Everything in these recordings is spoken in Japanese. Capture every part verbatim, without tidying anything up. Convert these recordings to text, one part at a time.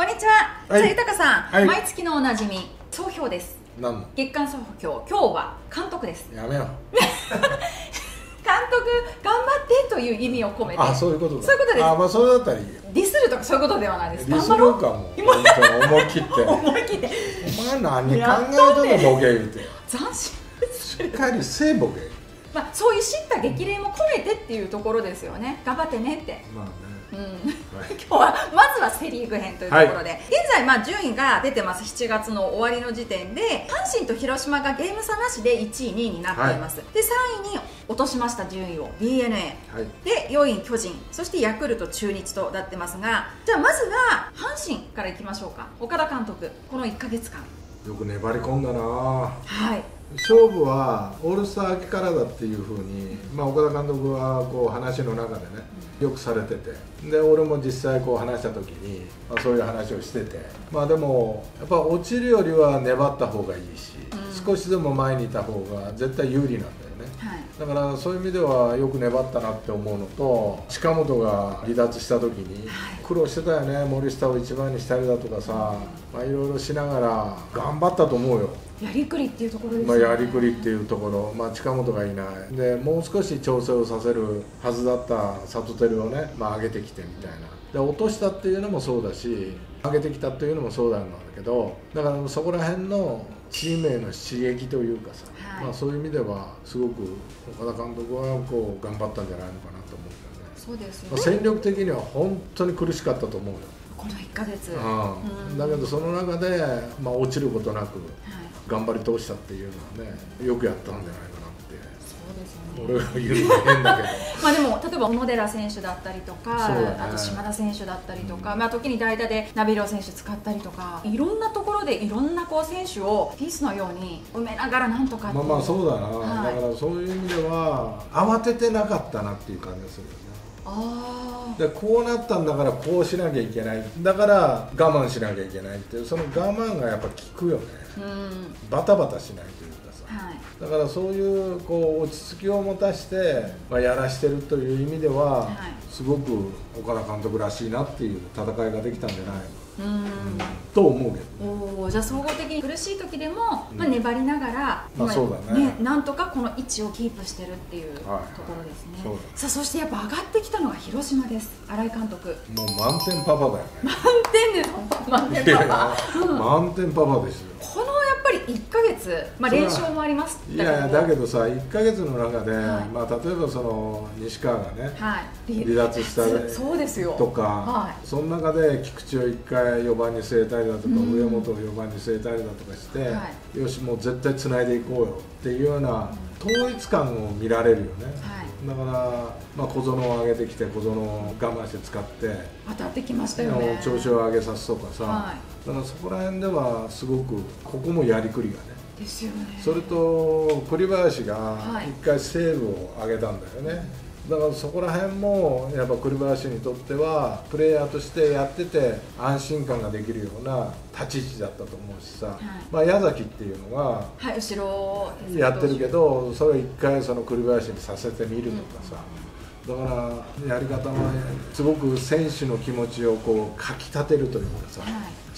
こんにちは。はい、じゃあ豊さん、はい、毎月のおなじみ総評です。何の月間総評。今日は監督です。やめよ監督頑張ってという意味を込めて。あ、そういうことだ。そういうことです。あ、まあそれだったらいい。ディスるとかそういうことではないです。ディスるかも。思い切って。思い切って。お前何考えとんのボケ言うて。斬新。しっかりせえボケ。まあそういう叱咤激励も込めてっていうところですよね。頑張ってねって。まあね。うん。今日はまずはセ・リーグ編というところで、はい、現在まあ順位が出てます。しちがつの終わりの時点で阪神と広島がゲーム差なしでいちい、にいになっています、はい、でさんいに落としました順位を ディーエヌエー、はい、でよんい、巨人、そしてヤクルト、中日となってますが、じゃあまずは阪神からいきましょうか。岡田監督、このいっかげつかんよく粘り込んだなぁ、はい、勝負はオールスター明けからだっていうふうに、まあ、岡田監督はこう話の中でね、うん、よくされてて、で俺も実際こう話した時に、まあ、そういう話をしてて、まあでもやっぱ落ちるよりは粘った方がいいし、うん、少しでも前にいた方が絶対有利なんだよね、はい、だからそういう意味ではよく粘ったなって思うのと、近本が離脱した時に苦労してたよね、はい、森下を一番にしたりだとかさ、まあいろいろしながら頑張ったと思うよ。やりくりっていうところですね。まあやりくりっていうところ、まあ、近本がいないで、もう少し調整をさせるはずだった里輝をね、まあ、上げてきてみたいな、で落としたっていうのもそうだし、上げてきたっていうのもそうなんだけど、だからそこら辺のチームへの刺激というかさ、はい、まあそういう意味ではすごく岡田監督はこう頑張ったんじゃないのかなと思うんだよね。そうですね。戦力的には本当に苦しかったと思うよ、このいっかげつ。だけどその中で、まあ、落ちることなく、はい、頑張り通したっていうのはね、よくやったんじゃないかなって。そうですね。俺が言うのは変だけどまあでも例えば小野寺選手だったりとか、ね、あと島田選手だったりとか、うん、まあ時に代打でナビロ選手使ったりとか、いろんなところでいろんなこう選手をピースのように埋めながらなんとかっていう。まあまあそうだな、はい、だからそういう意味では慌ててなかったなっていう感じがするよね。あでこうなったんだからこうしなきゃいけない、だから我慢しなきゃいけないっていう、その我慢がやっぱ効くよね、うん、バタバタしないというかさ、はい、だからそういうこう落ち着きを持たして、まあ、やらしてるという意味では、はい、すごく岡田監督らしいなっていう戦いができたんじゃないのうんと思うけど、ね、じゃあ総合的に苦しい時でも、まあ、粘りながら、うん、まあそうだね、ね、なんとかこの位置をキープしてるっていうところですね。さあそしてやっぱ上がってきたのが広島です。新井監督もう満点パパだよね。満点です満点パパ満点パパですよ。このやっぱりいっかげつ、まあ、連勝もあります。いやいやだけどさ、いっかげつの中で、はい、まあ、例えばその西川がね、はい、離脱したとか、はい、その中で菊池をいっかいよんばんに据えたりだとか、うん、上本をよんばんに据えたりだとかして、はい、よしもう絶対つないでいこうよっていうような統一感を見られるよね、はい、だから、まあ、小園を上げてきて、小園を我慢して使って当たってきましたよね。調子を上げさすとかさ、はい、だからそこら辺ではすごくここもやりくりがね。ですよね。それと栗林がいっかいセーブを上げたんだよね、はい、だからそこら辺もやっぱ栗林にとってはプレイヤーとしてやってて安心感ができるような立ち位置だったと思うしさ、はい、まあ矢崎っていうのがやってるけど、それをいっかいその栗林にさせてみるとかさ、だからやり方もすごく選手の気持ちをこうかきたてるというかさ、はい、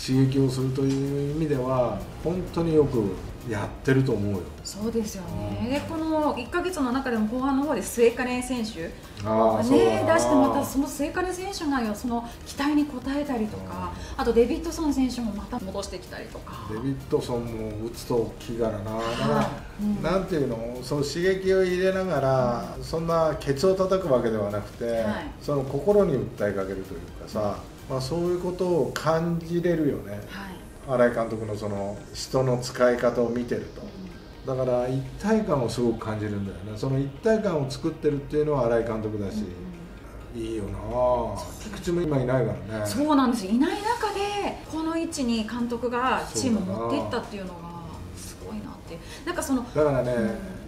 刺激をするという意味では本当によくやってると思うよ。そうですよね。でこのいっかげつの中でも後半の方で末金選手がね出して、またその末金選手がその期待に応えたりとか、あとデビッドソン選手もまた戻してきたりとか。デビッドソンも打つと大きいからな、だからなんていうの、その刺激を入れながらそんなケツを叩くわけではなくて、その心に訴えかけるというかさ、まあそういうことを感じれるよね。新井監督のその人の使い方を見てると、だから一体感をすごく感じるんだよね。その一体感を作ってるっていうのは新井監督だし、うん、いいよなあ。菊池も今いないからね。そうなんです、いない中でこの位置に監督がチームを持っていったっていうのがすごいなって。なんかそのだからね、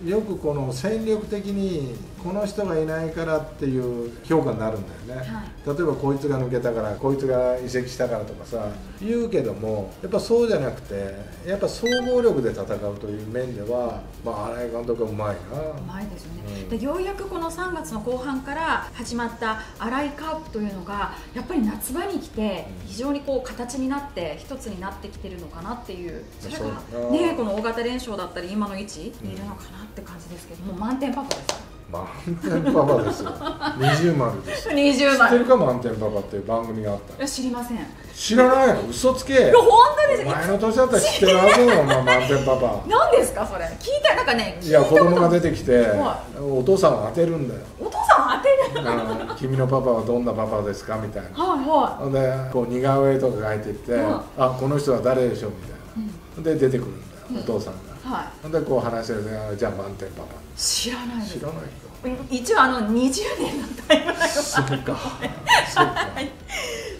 うん、よくこの戦力的にこの人がいないからっていう評価になるんだよね、はい、例えばこいつが抜けたからこいつが移籍したからとかさ言うけども、やっぱそうじゃなくて、やっぱ総合力で戦うという面では、まあ、新井監督はうまいな。うまいですよね、うん、でようやくこのさんがつの後半から始まった粗いカーブというのがやっぱり夏場に来て非常にこう形になって一つになってきてるのかなっていう、それが、ね、この大型連勝だったり今の位置にいるのかなって感じですけど、もう満点パパです。満点パパですよ。二重丸です。二重丸。知ってるか、満点パパっていう番組があった。いや、知りません。知らないの、嘘つけ。いや、本当です。前の年だったら知ってるはずだよ、満点パパ。何ですか、それ。聞いた、なんかね。いや、子供が出てきて、お父さんを当てるんだよ。お父さんを当てる。あの、君のパパはどんなパパですかみたいな。はいはい。で、こう似顔絵とか描いてきて、あ、この人は誰でしょうみたいな。で、出てくるんだよ、お父さんが。はい、でこう話してる、じゃあ満点パパ。知らないです。知らないよ。一応あのにじゅうねんのタイムラインが。そっか。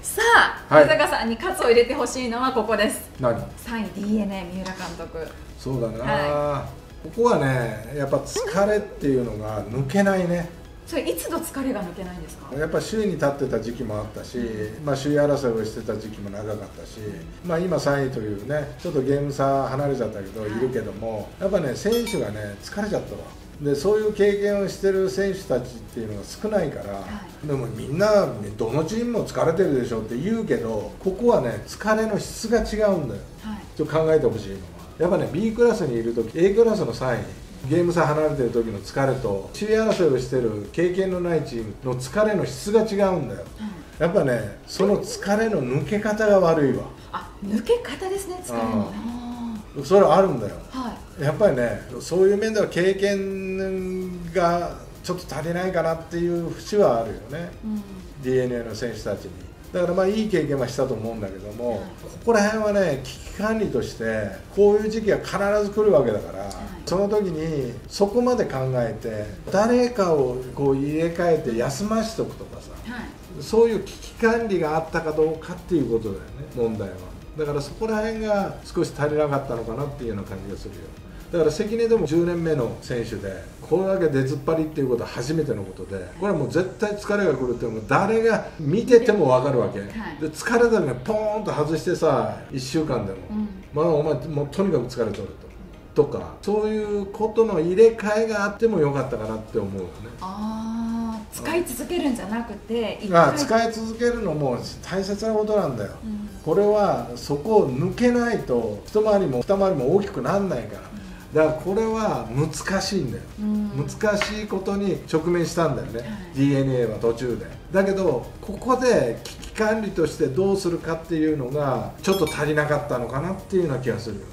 さあ、松坂さんに喝を入れてほしいのはここです。何？さんい ディーエヌエー 三浦監督。そうだな。はい、ここはね、やっぱ疲れっていうのが抜けないね。それいつの疲れが抜けないんですか？やっぱ首位に立ってた時期もあったし、まあ、首位争いをしてた時期も長かったし、まあ、今さんいというね、ちょっとゲーム差離れちゃったけど、はい、いるけども、やっぱね、選手がね、疲れちゃったわ。でそういう経験をしてる選手たちっていうのが少ないから、はい、でもみんな、どのチームも疲れてるでしょって言うけど、ここはね、疲れの質が違うんだよ、はい、ちょっと考えてほしいのは。やっぱね、B クラスにいるとき、A クラスのさんい、ゲーム差離れてる時の疲れと、首位争いをしてる経験のないチームの疲れの質が違うんだよ、うん、やっぱね、その疲れの抜け方が悪いわ。あ、抜け方ですね、疲れの。それあるんだよ、はい、やっぱりね、そういう面では経験がちょっと足りないかなっていう節はあるよね、うん、ディーエヌエー の選手たちに。だからまあいい経験はしたと思うんだけども、はい、ここら辺はね、危機管理としてこういう時期が必ず来るわけだから、はい、その時にそこまで考えて誰かをこう入れ替えて休ましておくとかさ、はい、そういう危機管理があったかどうかっていうことだよね、問題は。だからそこら辺が少し足りなかったのかなっていうような感じがするよ。だから関根でもじゅうねんめの選手でこれだけ出ずっぱりっていうことは初めてのことで、これはもう絶対疲れが来るっていうのも誰が見てても分かるわけ、はい、で疲れたのにポーンと外してさ、いっしゅうかんでも、うん、まあお前もうとにかく疲れとると、とかそういうことの入れ替えがあってもよかったかなって思うよね。ああ、使い続けるんじゃなくて、ああ、使い続けるのも大切なことなんだよ、うん、これはそこを抜けないと一回りも二回りも大きくならないから、だからこれは難しいんだよ、うん、難しいことに直面したんだよね、はい、ディーエヌエー は途中で。だけどここで危機管理としてどうするかっていうのがちょっと足りなかったのかなっていうような気がするよね。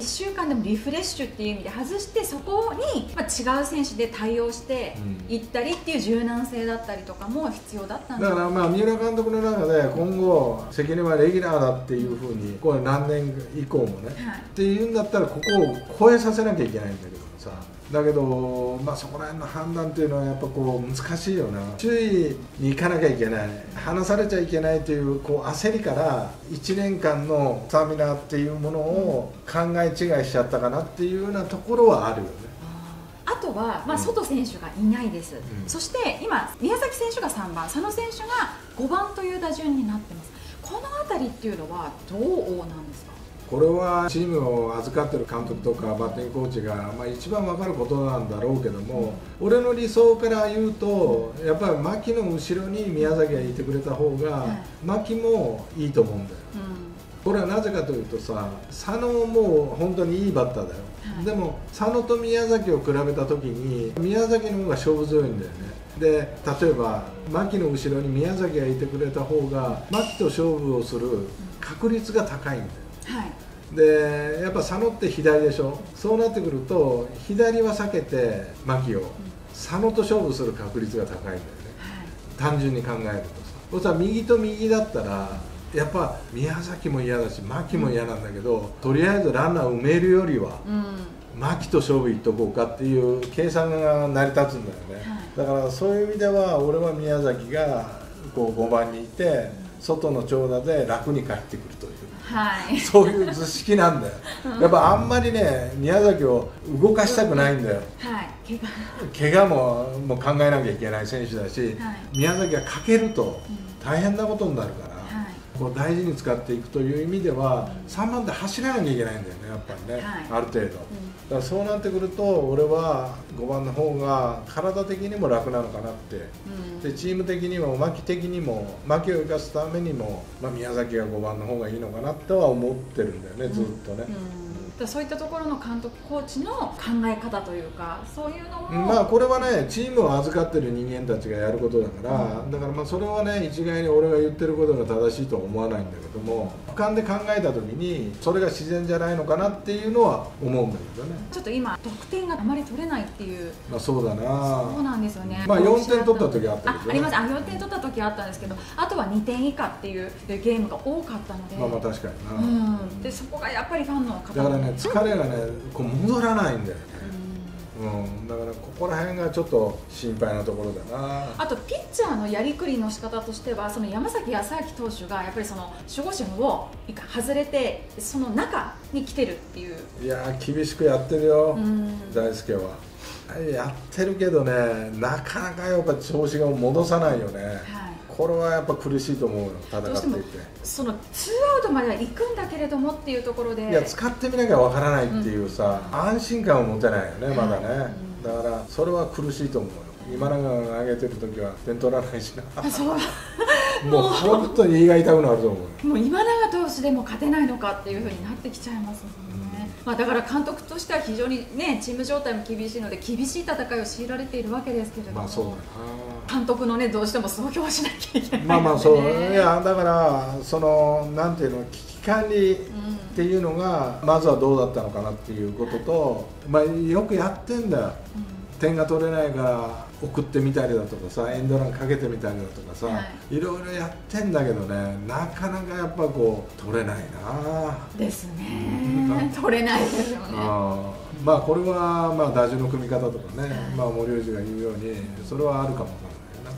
いっしゅうかんでもリフレッシュっていう意味で外して、そこに違う選手で対応していったりっていう柔軟性だったりとかも必要だったんです、うん、だからまあ三浦監督の中で今後関根はレギュラーだっていうふうにこれ何年以降もね、はい、っていうんだったらここを超えさせなきゃいけないんだけどさ。だけど、まあ、そこら辺の判断っていうのはやっぱこう難しいよな。注意に行かなきゃいけない、離されちゃいけないというこう焦りからいちねんかんのスタミナっていうものを考え違いしちゃったかなっていうようなところはあるよね。あとは、まあ、外選手がいないです、うん、そして今宮崎選手がさんばん、佐野選手がごばんという打順になってます。この辺りっていうのはどうなんですか？これはチームを預かってる監督とかバッティングコーチが、まあ、一番分かることなんだろうけども、俺の理想から言うとやっぱり牧の後ろに宮崎がいてくれた方が牧もいいと思うんだよ、うん、これはなぜかというとさ、佐野も本当にいいバッターだよ、はい、でも佐野と宮崎を比べた時に宮崎の方が勝負強いんだよね。で例えば牧の後ろに宮崎がいてくれた方が牧と勝負をする確率が高いんだよ、はい、でやっぱ佐野って左でしょ。そうなってくると左は避けて牧を、うん、佐野と勝負する確率が高いんだよね、はい、単純に考えるとさ。そしたら右と右だったらやっぱ宮崎も嫌だし牧も嫌なんだけど、うん、とりあえずランナー埋めるよりは、うん、牧と勝負いっとこうかっていう計算が成り立つんだよね、はい、だからそういう意味では俺は宮崎がこうごばんにいて、うん、外の長打で楽に帰ってくるという、はい、そういう図式なんだよ。やっぱあんまりね、宮崎を動かしたくないんだよ、はい、怪我も、もう考えなきゃいけない選手だし、はい、宮崎が欠けると大変なことになるから、うん、こう大事に使っていくという意味ではさんばんで走らなきゃいけないんだよね、やっぱりね、はい、ある程度。うんだからそうなってくると俺はごばんの方が体的にも楽なのかなって、うん、でチーム的にも牧的にも牧を生かすためにも、まあ、宮崎がごばんの方がいいのかなとは思ってるんだよねずっとね。うんうんだそういったところの監督コーチの考え方というかそういうのもまあこれはねチームを預かってる人間たちがやることだから、うん、だからまあそれはね一概に俺が言ってることが正しいとは思わないんだけども俯瞰で考えた時にそれが自然じゃないのかなっていうのは思うんだけどね。ちょっと今得点があまり取れないっていうまあそうだなそうなんですよね。まあよんてん取った時あったんですよね。あります。あよんてん取った時あったんですけどあとはにてん以下っていうゲームが多かったのでまあまあ確かにな、うん、でそこがやっぱりファンの方だからね疲れがね、こう戻らないんだよね、うんうん、だからここら辺がちょっと心配なところだな。あとピッチャーのやりくりの仕方としてはその山崎康晃投手がやっぱりその守護神を外れてその中に来てるっていう。いやー厳しくやってるよ、うん、大輔はやってるけどねなかなかやっぱ調子が戻さないよね、はいこれはやっぱ苦しいと思うよ戦っていてそのツーアウトまでは行くんだけれどもっていうところでいや使ってみなきゃわからないっていうさ、うん、安心感を持てないよねまだね、うん、だからそれは苦しいと思うよ。今永が投げてる時は点取らないしなそうもう本当に胃が痛くなると思うもう今永投手でも勝てないのかっていうふうになってきちゃいますもんね、うんまあだから監督としては非常に、ね、チーム状態も厳しいので厳しい戦いを強いられているわけですけれども、まあそうだ監督の、ね、どうしても総評をしなきゃいけない、ね、まあまあそういやだからそのなんていうの危機管理っていうのが、うん、まずはどうだったのかなっていうことと、まあ、よくやってんだよ、うん、点が取れないから送ってみたりだとかさエンドランかけてみたりだとかさ、はい、いろいろやってんだけどねなかなかやっぱこう取れないなですね、うん、取れないですよね。あまあこれはまあ打順の組み方とかね、はい、まあ森内が言うようにそれはあるかもわからないな、は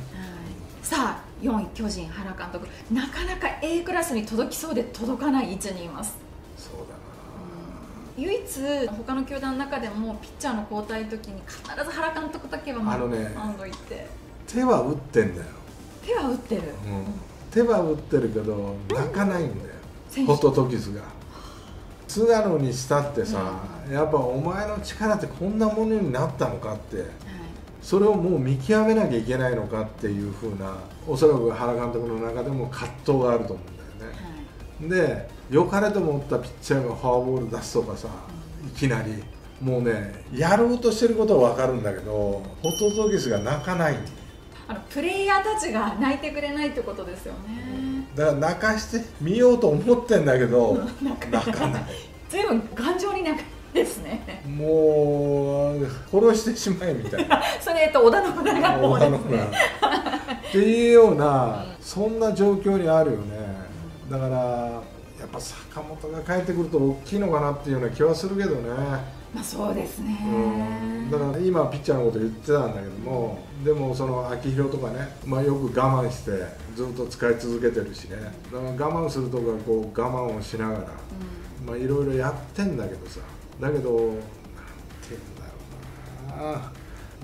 い、さあよんい巨人原監督なかなか A クラスに届きそうで届かない位置にいます。そうだな唯一他の球団の中でもピッチャーの交代の時に必ず原監督だけはマウンド行って、ね、手は打ってんだよ手は打ってる、うん、手は打ってるけど泣かないんだよ、うん、ホトトギスが菅野にしたってさ、うん、やっぱお前の力ってこんなものになったのかって、はい、それをもう見極めなきゃいけないのかっていうふうなおそらく原監督の中でも葛藤があると思うんだよね、はい、で良かれと思ったピッチャーがフォアボール出すとかさいきなりもうねやろうとしてることは分かるんだけどホトトギスが泣かないあのプレイヤーたちが泣いてくれないってことですよね、うん、だから泣かしてみようと思ってんだけど泣かない随分頑丈に泣かないですねもう殺してしまえみたいなそれと織田信長の方ですねっていうようなそんな状況にあるよね。だからやっぱ坂本が帰ってくると大きいのかなっていうような気はするけどね。まあそうですね、うん、だから今ピッチャーのこと言ってたんだけどもでもその秋広とかね、まあ、よく我慢してずっと使い続けてるしねだから我慢するとかこう我慢をしながら、うん、まあいろいろやってんだけどさだけどなんていうんだろうな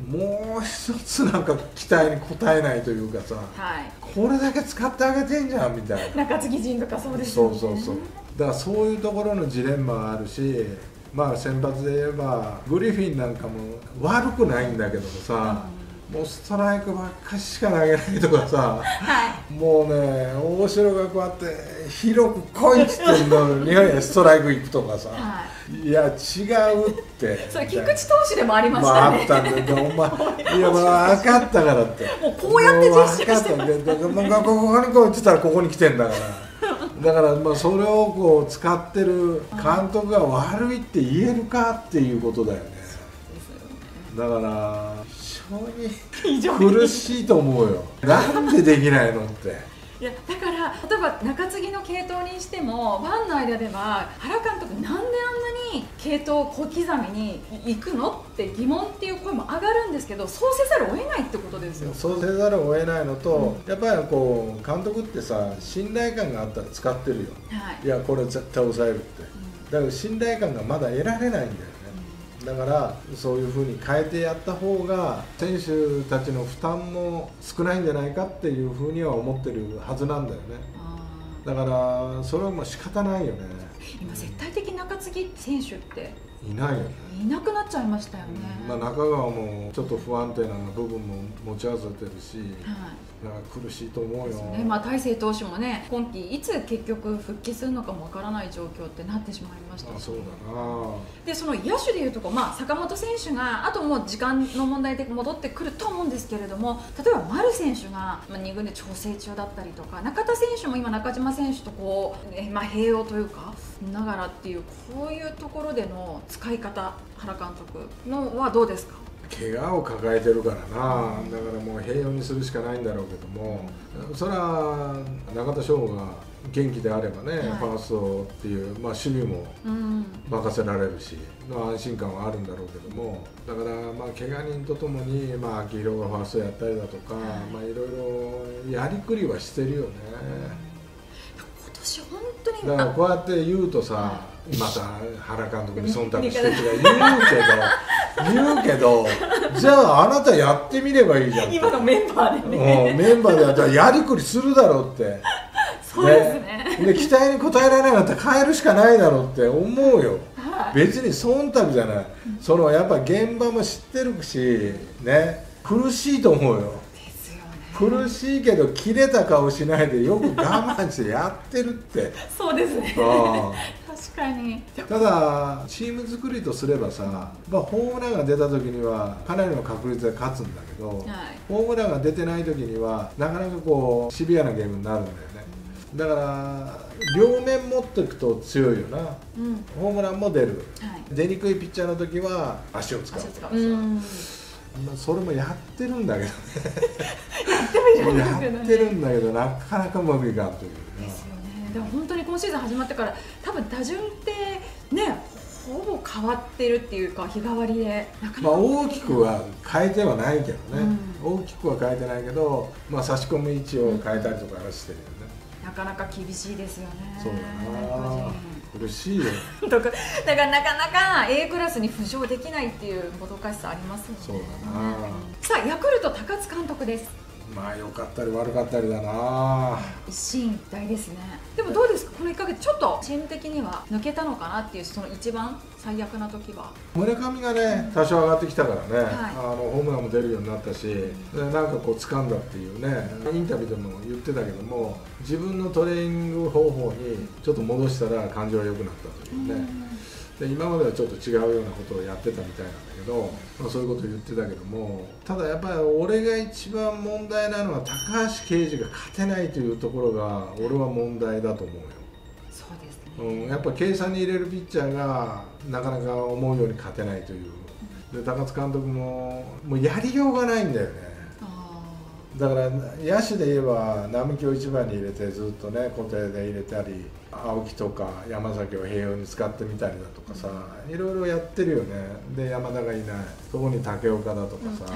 もう一つなんか期待に応えないというかさ、はい、これだけ使ってあげてんじゃんみたいな中継ぎ陣とかそうですよね。そうそうそうだからそういうところのジレンマはあるしまあ先発で言えばグリフィンなんかも悪くないんだけどもさ、うん、もうストライクばっかしか投げないとかさ、はい、もうね大城がこうやって広く来いっつってんのにストライク行くとかさ、はいいや違うってそれ菊池投手でもありましたね。あったんだけどお前いやまあ分かったからってもうこうやって実施してましたからここにこう打ってたらここに来てんだからだからまあそれをこう使ってる監督が悪いって言えるかっていうことだよね。だから非常に苦しいと思うよなんでできないのって。いやだから例えば中継ぎの継投にしてもファンの間では原監督なんであんなに継投を小刻みに行くのって疑問っていう声も上がるんですけどそうせざるを得ないってことですよ。そうせざるを得ないのと、うん、やっぱりこう監督ってさ信頼感があったら使ってるよ、はい、いやこれ絶対抑えるって、うん、だから信頼感がまだ得られないんだよ。だからそういうふうに変えてやった方が選手たちの負担も少ないんじゃないかっていうふうには思ってるはずなんだよね。だからそれはもう仕方ないよね。今絶対的中継ぎ選手っていないよね。いなくなっちゃいましたよね。まあ、中川もちょっと不安定な部分も持ち合わせてるし、はい、なんか苦しいと思うよ。ね、まあ、大勢投手もね、今季いつ結局復帰するのかもわからない状況ってなってしまいました。あ、そうだな。で、その野手でいうとこ、まあ、坂本選手があともう時間の問題で戻ってくると思うんですけれども、例えば丸選手がに軍で調整中だったりとか、中田選手も今中島選手とこう、ね、まあ、併用というかながらっていう、こういうところでの使い方、原監督のはどうですか？怪我を抱えてるからな、うん、だからもう併用にするしかないんだろうけども、うん、それは中田翔が元気であればね、はい、ファーストっていう、まあ、守備も任せられるし、うん、まあ安心感はあるんだろうけども、だからまあ怪我人とともに、まあ、秋広がファーストやったりだとか、はい、まあいろいろやりくりはしてるよね。うん、今年本当にだからこうやって言うとさ、はい、また原監督に忖度してるとか言うけど、言うけど、じゃああなたやってみればいいじゃん。今のメンバーでね、メンバーでやったらやりくりするだろうって。そうですね。で、期待に応えられなかったら変えるしかないだろうって思うよ。別に忖度じゃない。そのやっぱ現場も知ってるしね、苦しいと思うよ。苦しいけど切れた顔しないでよく我慢してやってるって。そうですね。確かに。ただチーム作りとすればさ、まあ、ホームランが出た時にはかなりの確率で勝つんだけど、はい、ホームランが出てない時にはなかなかこうシビアなゲームになるんだよね。だから両面持っていくと強いよな、うん、ホームランも出る、はい、出にくいピッチャーの時は足を使うとかさ、それもやってるんだけどねやってるんだけどなかなかうまくいかんというね。でも本当に今シーズン始まってから多分打順ってね、ほぼ変わってるっていうか、日替わりでなかなか、まあ大きくは変えてはないけどね、うん、大きくは変えてないけど、まあ、差し込む位置を変えたりとかしてるよね、うん、なかなか厳しいですよね。そうだな、苦しいよだからなかなか A クラスに浮上できないっていうもどかしさありますよね。そうだな、うん、さあヤクルト高津監督です。まあ良かったり悪かったりだな。一進一退ですね。でもどうですか、このいっかげつちょっとチーム的には抜けたのかなっていう、その一番最悪な時は村上がね、多少上がってきたからね、はい、あのホームランも出るようになったし、なんかこう掴んだっていうね、インタビューでも言ってたけども、自分のトレーニング方法にちょっと戻したら感情が良くなったというね。で、今まではちょっと違うようなことをやってたみたいなんだけど、まあ、そういうことを言ってたけども、ただやっぱり俺が一番問題なのは高橋奎二が勝てないというところが俺は問題だと思うよ。そうですね、うん、やっぱ計算に入れるピッチャーがなかなか思うように勝てないというで、高津監督ももうやりようがないんだよね。だから野手で言えば並木をいちばんに入れてずっとね固定で入れたり、青木とか山崎を併用に使ってみたりだとかさ、いろいろやってるよね。で、山田がいない、そこに竹岡だとかさ、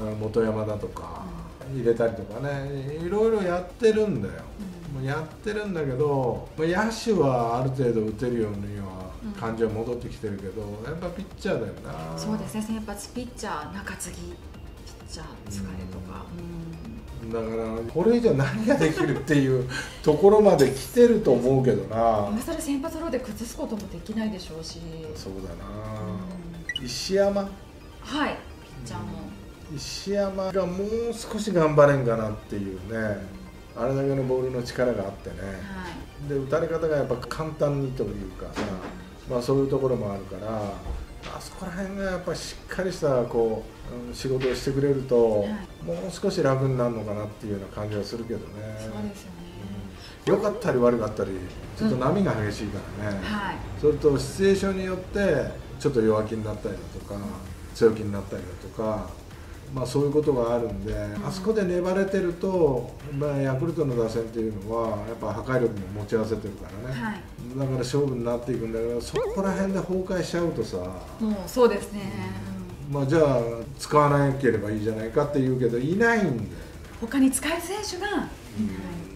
うん、はい、元山だとか入れたりとかね、いろいろやってるんだよ、うん、もうやってるんだけど、野手はある程度打てるようには感じは戻ってきてるけど、やっぱピッチャーだよな。そうですね、先発ピッチャー中継ぎピッチャー疲れとか、だからこれ以上何ができるっていうところまで来てると思うけどな今更先発ローで崩すこともできないでしょうし。そうだな、うん、石山、はい、ピッチャーの石山がもう少し頑張れんかなっていうね、あれだけのボールの力があってね、はい、で、打たれ方がやっぱ簡単にというかさ、まあ、そういうところもあるから、あそこら辺がやっぱりしっかりしたこう仕事をしてくれると、はい、もう少し楽になるのかなっていうような感じはするけどね。そうですよね、うん、良かったり悪かったりちょっと波が激しいからね、うん、はい、それとシチュエーションによってちょっと弱気になったりだとか強気になったりだとか、まあ、そういうことがあるんで、うん、あそこで粘れてると、まあ、ヤクルトの打線っていうのはやっぱ破壊力も持ち合わせてるからね、はい、だから勝負になっていくんだけど、そこら辺で崩壊しちゃうとさ、もうそうですね、うん、まあ、じゃあ使わなければいいじゃないかって言うけど、いないんだよ、他に使える選手がいない、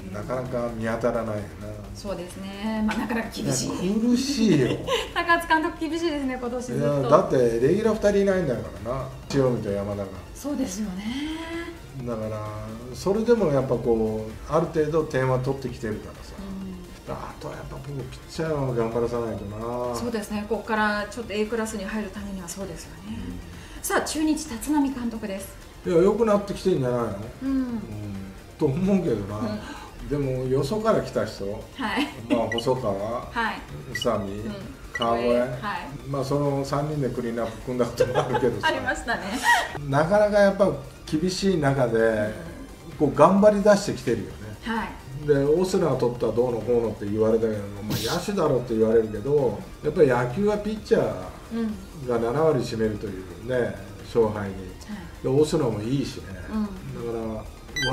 うん、なかなか見当たらないよな。そうですね、まあ、なかなか厳しい、苦しいよ高津監督厳しいですね、今年ずっと。いや、だってレギュラーふたりいないんだからな、塩見と山田が。そうですよね、だからそれでもやっぱこうある程度点は取ってきてるからさ、あとはやっぱ僕ピッチャーを頑張らさないとな。そうですね、ここからちょっと エー クラスに入るためにはそうですよね。うん、さあ中日立浪監督です。いや、良くなってきてるんじゃないの、うんうん、と思うけどな、うん、でもよそから来た人、はい、まあ細川、はい、宇佐美、うん、川越、はい、まあそのさんにんでクリーンアップ組んだこともあるけどさありましたねなかなかやっぱ厳しい中で、うん、こう頑張り出してきてるよね。はい、でオスナを取ったらどうのこうのって言われたけど、まあ、野手だろうって言われるけど、やっぱり野球はピッチャーがななわり占めるというね、勝敗に、でオスナもいいしね、うん、だか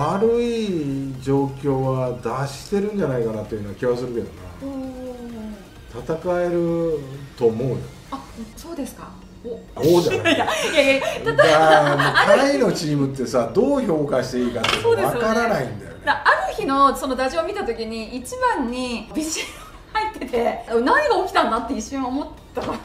ら悪い状況は脱してるんじゃないかなというような気はするけどな。戦えると思うよ。あ、そうですか。そうじゃない。いやいや、例えば彼のチームってさ、どう評価していいかって分からないんだよね。ある日のその打順を見たときにいちばんにビシッ入ってて、何が起きたんだって一瞬思ったま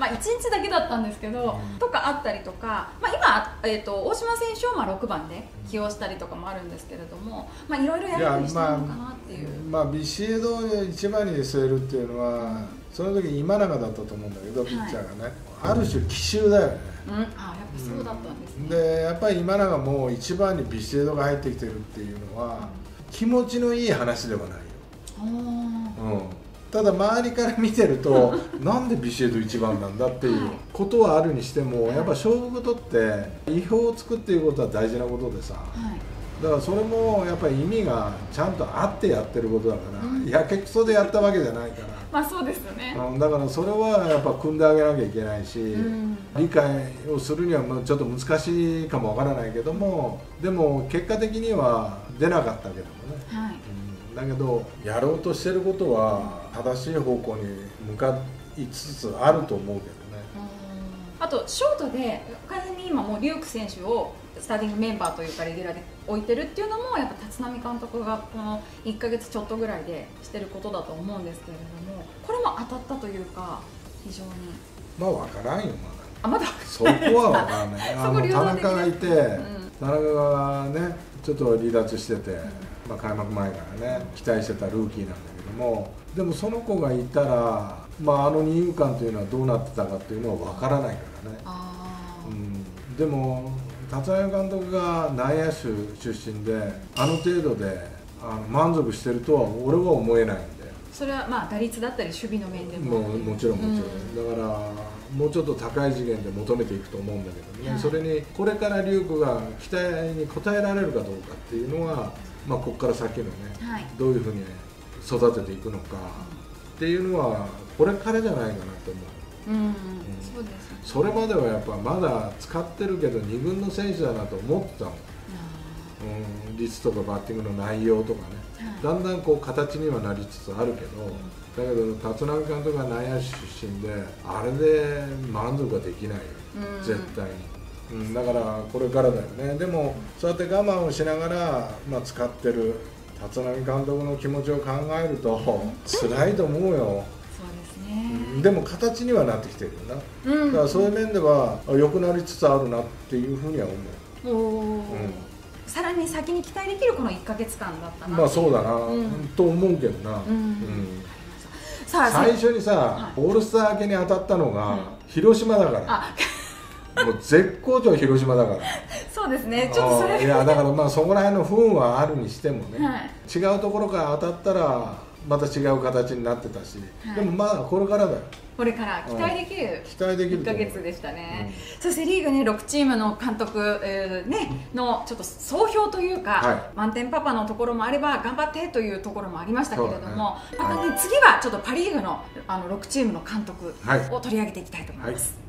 あいちにちだけだったんですけど、うん、とかあったりとか、まあ、今、えー、と大島選手をまあろくばんで起用したりとかもあるんですけれども、まあ、いろいろやり取りしてるのかなっていう。まあ、ビシエドをいちばんに据えるっていうのは、うん、その時今永だったと思うんだけど、ピッチャーがね、はい、ある種奇襲だよね。うん、あ、やっぱそうだったんですね。でやっぱり今永もいちばんにビシエドが入ってきてるっていうのは、うん、気持ちのいい話ではないよ。うん、ただ周りから見てるとなんでビシエドいちばんなんだっていうことはあるにしても、やっぱ勝負事って意表をつくっていうことは大事なことでさ、はい、だからそれもやっぱり意味がちゃんとあってやってることだから、うん、やけくそでやったわけじゃないからまあそうですよね、うん、だからそれはやっぱ組んであげなきゃいけないし、うん、理解をするにはちょっと難しいかもわからないけども、でも結果的には出なかったけどもね、はい、だけどやろうとしてることは正しい方向に向かいつつあると思うけどね。あとショートで完全に今もう龍空選手をスターティングメンバーというかレギュラーで置いてるっていうのも、やっぱ立浪監督がこのいっかげつちょっとぐらいでしてることだと思うんですけれども、これも当たったというか非常にまあ分からんよ、まだ、あ、まだそこは分からないあの田中がいて、うん、田中がねちょっと離脱してて、うん、まあ開幕前からね期待してたルーキーなんだけども、でもその子がいたら、まあ、あの二遊間というのはどうなってたかっていうのは分からないからね。うん、でも立浪監督が内野手出身であの程度であの満足してるとは俺は思えないんで、それはまあ打率だったり守備の面でも、もうもちろんもちろん、うん、だからもうちょっと高い次元で求めていくと思うんだけどね、はい、それにこれから龍空が期待に応えられるかどうかっていうのは、まあ、ここから先のね、はい、どういうふうに育てていくのかっていうのはこれからじゃないかなと思う。うん、うん、そうですね。それまではやっぱまだ使ってるけどにぐんの選手だなと思ってたもん。うん、率とかバッティングの内容とかね、はい、だんだんこう形にはなりつつあるけど、うん、だけど立浪監督が内野手出身であれで満足はできないよ、うん、絶対に、うん、だからこれからだよね。でもそうやって我慢をしながら、まあ、使ってる立浪監督の気持ちを考えると辛いと思うよ。でも形にはなってきてるよな、うん、だからそういう面では良くなりつつあるなっていうふうには思う。さらに先に期待できるこのいっかげつかんだったな。まあそうだな、うん、と思うけどな。最初にさ、はい、オールスター明けに当たったのが、うん、広島だからもう絶好調広島だからそうですね、ちょっとそれいやだからまあそこら辺の不運はあるにしてもね、はい、違うところから当たったらまた違う形になってたし、はい、でもまあこれからだよ。これから期待できるいっかげつでしたね。そしてリーグねろくチームの監督、えー、ねのちょっと総評というか、はい、満点パパのところもあれば頑張ってというところもありましたけれども、ね、またね、はい、次はちょっとパ・リーグの、あのろくチームの監督を取り上げていきたいと思います。はいはい。